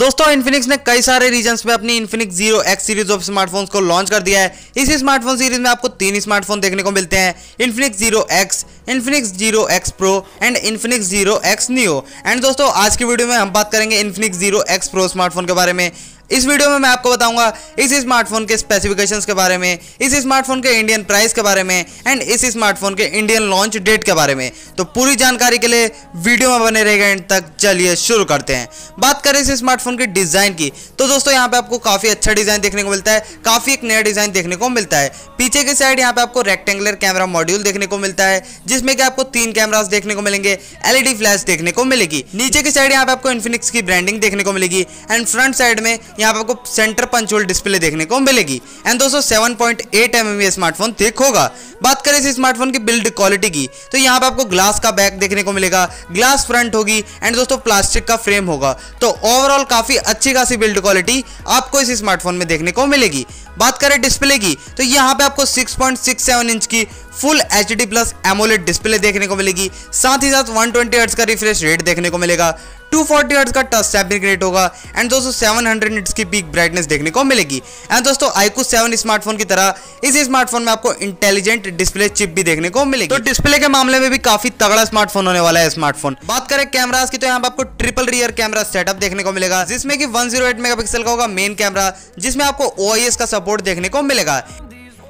दोस्तों इन्फिनिक्स ने कई सारे रीजन्स में अपनी Infinix zero X series of smartphones को लॉन्च कर दिया है। इसी स्मार्टफोन सीरीज में आपको तीन स्मार्टफोन देखने को मिलते हैं, Infinix zero X, Infinix zero X pro and Infinix zero X neo. And दोस्तों आज की वीडियो में हम बात करेंगे Infinix zero X pro smartphone के बारे में। इस वीडियो में मैं आपको बताऊंगा इस स्मार्टफोन के स्पेसिफिकेशंस के बारे में, इस स्मार्टफोन के इंडियन प्राइस के बारे में एंड इस स्मार्टफोन के इंडियन लॉन्च डेट के बारे में। तो पूरी जानकारी के लिए वीडियो में बने रहेगा एंड तक। चलिए शुरू करते हैं। बात करें इस स्मार्टफोन के डिज़ाइन की, तो दोस्तों यहाँ पे आपको काफ़ी अच्छा डिज़ाइन देखने को मिलता है, काफ़ी एक नया डिज़ाइन देखने को मिलता है। पीछे की साइड यहाँ पे आपको रेक्टेंगुलर कैमरा मॉड्यूल देखने को मिलता है, जिसमें कि आपको तीन कैमरास देखने को मिलेंगे, एलईडी फ्लैश देखने को मिलेगी। नीचे की साइड यहाँ पे आपको इन्फिनिक्स की ब्रांडिंग देखने को मिलेगी एंड फ्रंट साइड में यहाँ पे आपको सेंटर पंच होल डिस्प्ले देखने को मिलेगी। एंड दोस्तों 7.8 mm स्मार्टफोन थिक होगा। बात करें इस स्मार्टफोन की बिल्ड क्वालिटी की, तो यहाँ पे आपको ग्लास का बैक देखने को मिलेगा, ग्लास फ्रंट होगी एंड दोस्तों प्लास्टिक का फ्रेम होगा। तो ओवरऑल काफी अच्छी खासी बिल्ड क्वालिटी आपको इस स्मार्टफोन में देखने को मिलेगी। बात करें डिस्प्ले की, तो यहाँ पे आपको 6.67 इंच की full HD plus AMOLED display देखने को मिलेगी। साथ ही साथ 120 हर्ट्ज का रिफ्रेश रेट देखने को मिलेगा, 240 हर्ट्ज का टच टैप रेट होगा एंड दोस्तों 700 निट्स की पीक ब्राइटनेस देखने को मिलेगी। एंड दोस्तों आईक्यू 7 स्मार्टफोन की तरह इस स्मार्टफोन में आपको इंटेलिजेंट डिस्प्ले चिप भी देखने को मिलेगी। तो डिस्प्ले के मामले में भी काफी तगड़ा स्मार्टफोन होने वाला है स्मार्टफोन। बात करें कैमरास की, तो यहाँ पे आपको ट्रिपल रियर कैमरा सेटअप देखने को मिलेगा, जिसमें कि 108 मेगापिक्सल का होगा मेन कैमरा, जिसमें आपको OIS का सपोर्ट देखने को मिलेगा।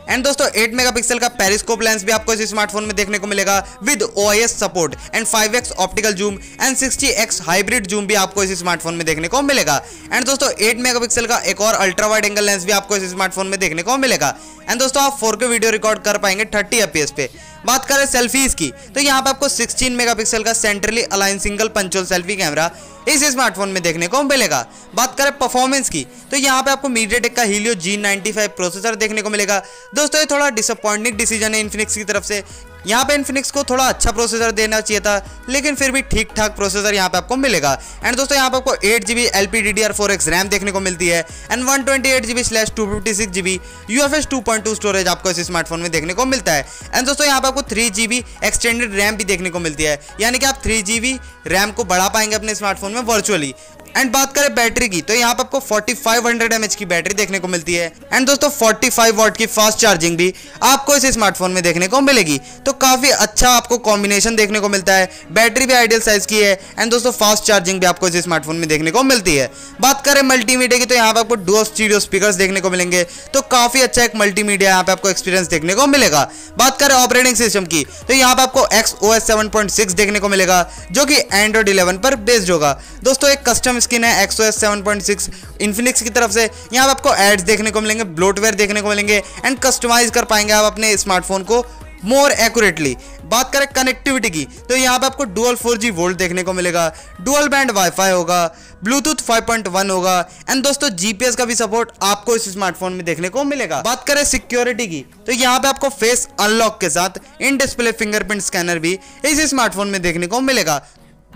एंड दोस्तों 8 मेगापिक्सल का पेरिस्कोप लेंस भी आपको इस स्मार्टफोन में देखने को मिलेगा with OIS support and 5x optical zoom and 60x hybrid zoom भी आपको इस स्मार्टफोन में देखने को मिलेगा। एंड दोस्तों 8 मेगापिक्सल का एक और अल्ट्रा वाइड एंगल लेंस भी आपको इस स्मार्टफोन में देखने को मिलेगा। एंड दोस्तों आप 4K वीडियो रिकॉर्ड कर पाएंगे 30 FPS पे। बात करें सेल्फीज की, तो यहाँ पे आपको 16 मेगापिक्सल का centrally align single punch hole selfie camera इस स्मार्टफोन में देखने को मिलेगा। बात करें परफॉर्मेंस की, तो यहाँ पे आपको मीडियाटेक का हीलियो G95 प्रोसेसर देखने को मिलेगा। दोस्तों ये थोड़ा डिसअपॉइंटिंग डिसीजन है इन्फिनिक्स की तरफ से। यहाँ पे इन्फिनिक्स को थोड़ा अच्छा प्रोसेसर देना चाहिए था, लेकिन फिर भी ठीक ठाक प्रोसेसर यहाँ पे आपको मिलेगा। एंड दोस्तों यहाँ पे आपको 8GB LPDDR4X RAM देखने को मिलती है एंड 128GB/256GB UFS 2.2 स्टोरेज आपको इस स्मार्टफोन में देखने को मिलता है। एंड दोस्तों यहाँ पे आपको 3GB एक्सटेंडेड RAM भी देखने को मिलती है, यानी कि आप 3GB RAM को बढ़ा पाएंगे अपने स्मार्टफोन में वर्चुअली। एंड बात करें बैटरी की, तो यहाँ पे आपको 4500 mAh की बैटरी देखने को मिलती है एंड दोस्तों 45 वाट की फास्ट चार्जिंग भी आपको इस स्मार्टफोन में देखने को मिलेगी। तो काफ़ी अच्छा आपको कॉम्बिनेशन देखने को मिलता है, बैटरी भी आइडियल साइज की है एंड दोस्तों फास्ट चार्जिंग भी आपको इस स्मार्टफोन में देखने को मिलती है। बात करें मल्टीमीडिया की, तो यहाँ पर आपको डुअल स्टीरियो स्पीकर्स देखने को मिलेंगे, तो काफ़ी अच्छा एक मल्टीमीडिया यहाँ पे आपको एक्सपीरियंस देखने को मिलेगा। बात करें ऑपरेटिंग सिस्टम की, तो यहाँ पर आपको XOS 7.6 देखने को मिलेगा, जो कि एंड्रॉइड 11 पर बेस्ड होगा। दोस्तों एक कस्टम स्किन है XOS 7.6 इन्फिनिक्स की तरफ से। यहाँ पर आपको एड्स देखने को मिलेंगे, ब्लोटवेयर देखने को मिलेंगे एंड कस्टमाइज कर पाएंगे आप अपने स्मार्टफोन को मोर एक्यूरेटली। बात करें कनेक्टिविटी की, तो यहाँ पे आपको डुअल 4G वोल्ट देखने को मिलेगा, डुअल बैंड वाईफाई होगा, ब्लूटूथ 5.1 होगा एंड दोस्तों GPS का भी सपोर्ट आपको इस स्मार्टफोन में देखने को मिलेगा। बात करें सिक्योरिटी की, तो यहाँ पे आपको फेस अनलॉक के साथ इन डिस्प्ले फिंगरप्रिंट स्कैनर भी इस स्मार्टफोन में देखने को मिलेगा।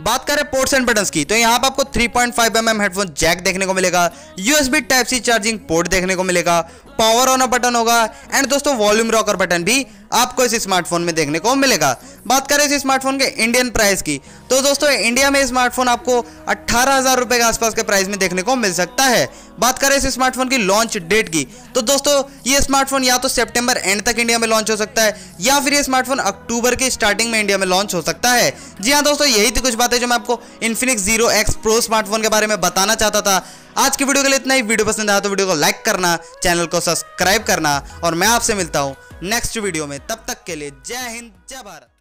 बात करें पोर्ट्स एंड बटन्स की, तो यहाँ पर आपको 3.5 mm हेडफोन जैक देखने को मिलेगा, USB Type-C चार्जिंग पोर्ट देखने को मिलेगा, पावर ऑन बटन होगा एंड दोस्तों वॉल्यूम रॉकर बटन भी आपको इस स्मार्टफोन में देखने को मिलेगा। बात करें इस स्मार्टफोन के इंडियन प्राइस की, तो दोस्तों इंडिया में स्मार्टफोन आपको 18,000 रुपये के आसपास के प्राइस में देखने को मिल सकता है। बात करें इस स्मार्टफोन की लॉन्च डेट की, तो दोस्तों ये स्मार्टफोन या तो सितंबर एंड तक इंडिया में लॉन्च हो सकता है, या फिर ये स्मार्टफोन अक्टूबर के स्टार्टिंग में इंडिया में लॉन्च हो सकता है। जी हाँ दोस्तों, यही थी कुछ बातें जो मैं आपको Infinix zero X pro smartphone के बारे में बताना चाहता था। आज की वीडियो के लिए इतना ही। वीडियो पसंद आया तो वीडियो को लाइक करना, चैनल को सब्सक्राइब करना और मैं आपसे मिलता हूँ नेक्स्ट वीडियो में। तब तक के लिए जय हिंद, जय भारत।